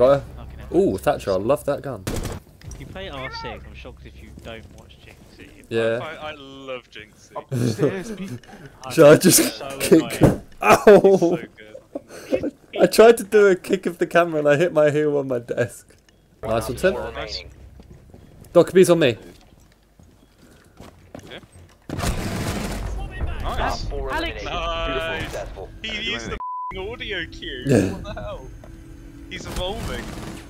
Got her. Ooh, Thatcher, I love that gun. You play R6, I'm shocked if you don't watch Jinxie. Yeah. I love Jinxie. Should I just kick? Ow! So I tried to do a kick of the camera and I hit my heel on my desk. Nice one, Tim. Doc, B's on me. Yeah. Nice. Alex! Nice. He used the f***ing audio cue. What the hell? He's evolving.